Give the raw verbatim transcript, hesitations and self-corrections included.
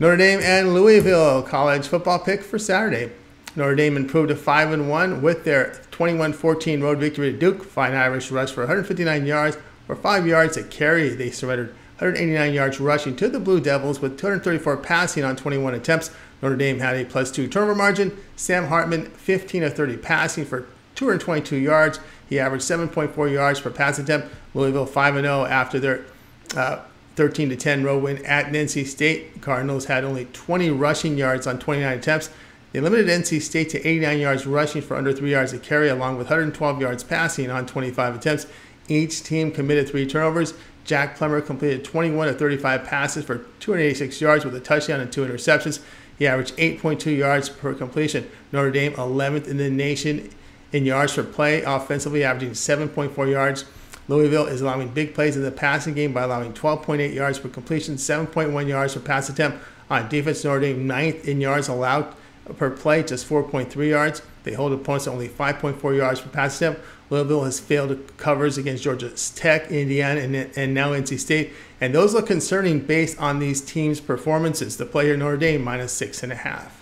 Notre Dame and Louisville college football pick for Saturday. Notre Dame improved to five and one with their twenty-one fourteen road victory to Duke. Five Irish rushed for one hundred fifty-nine yards or five yards a carry. They surrendered one hundred eighty-nine yards rushing to the Blue Devils with two hundred thirty-four passing on twenty-one attempts. Notre Dame had a plus two turnover margin. Sam Hartman, fifteen of thirty passing for two hundred twenty-two yards. He averaged seven point four yards per pass attempt. Louisville five and oh after their uh, thirteen to ten road win at N C State. Cardinals had only twenty rushing yards on twenty-nine attempts. They limited N C State to eighty-nine yards rushing for under three yards a carry, along with one hundred twelve yards passing on twenty-five attempts. Each team committed three turnovers. Jack Plummer completed twenty-one of thirty-five passes for two hundred eighty-six yards with a touchdown and two interceptions. He averaged eight point two yards per completion. Notre Dame eleventh in the nation in yards per play, offensively averaging seven point four yards. Louisville is allowing big plays in the passing game by allowing twelve point eight yards per completion, seven point one yards per pass attempt. On defense, Notre Dame ninth in yards allowed per play, just four point three yards. They hold opponents to only five point four yards per pass attempt. Louisville has failed covers against Georgia Tech, Indiana, and, and now N C State. And those look concerning based on these teams' performances. The play here, Notre Dame, minus six and a half.